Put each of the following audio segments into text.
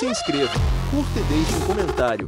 se inscreva, curta e deixe um comentário.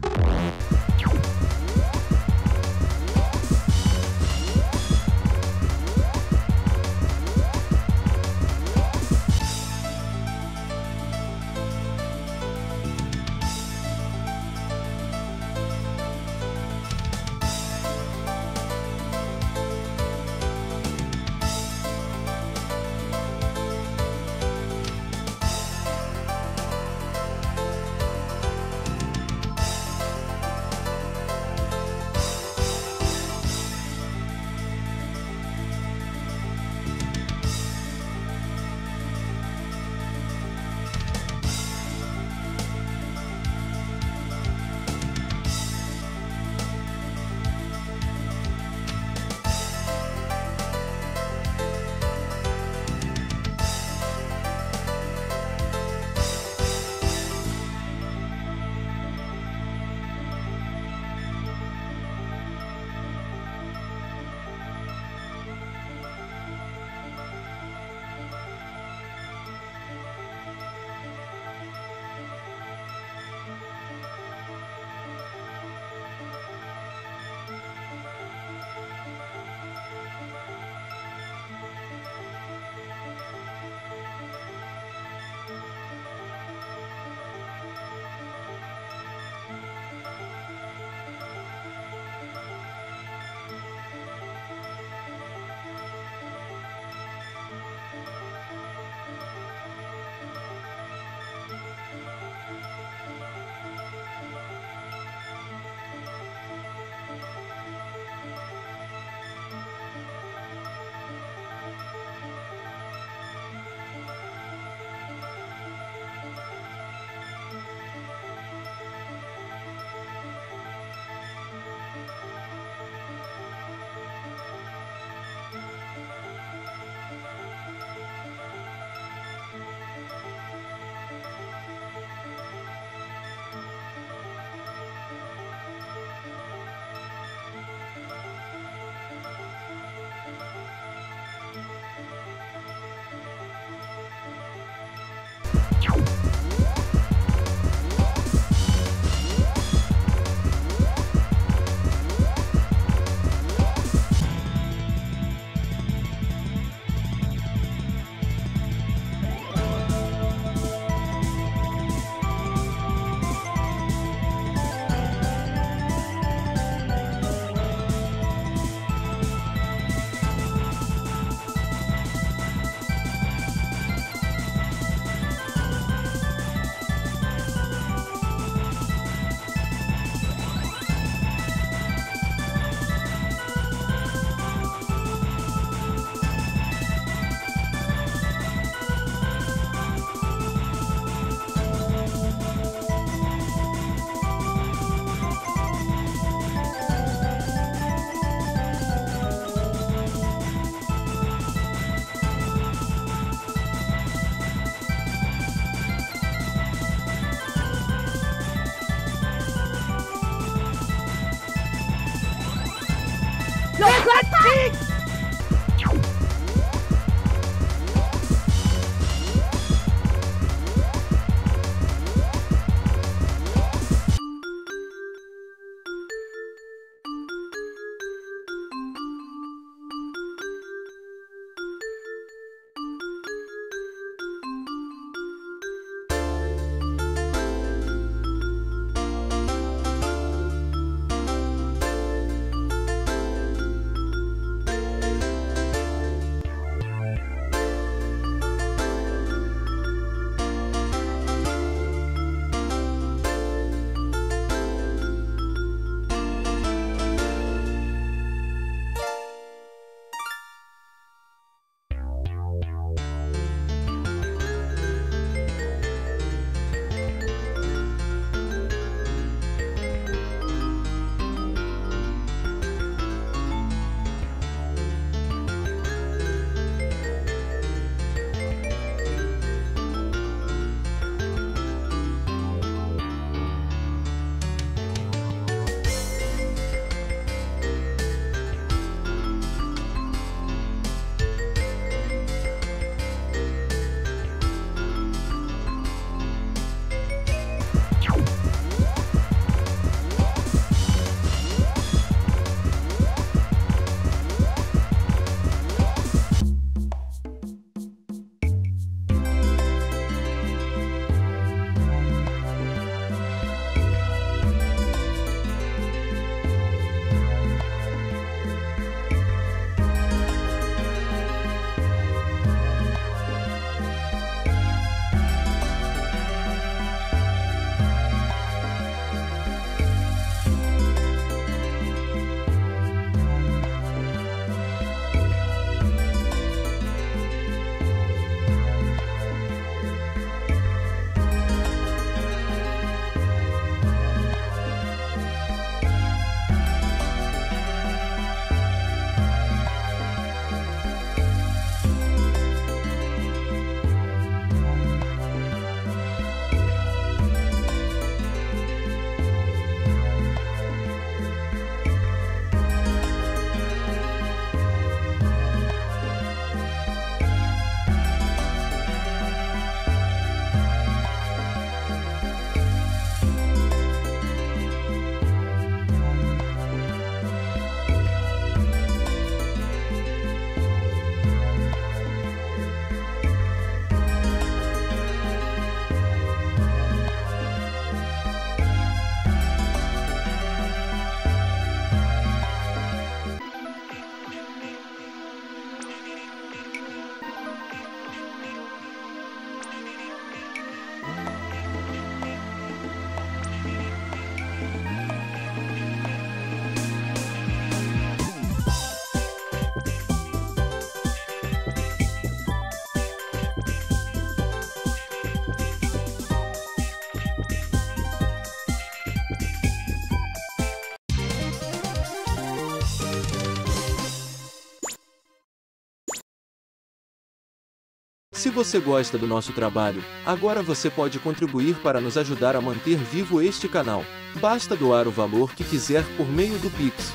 Se você gosta do nosso trabalho, agora você pode contribuir para nos ajudar a manter vivo este canal. Basta doar o valor que quiser por meio do Pix.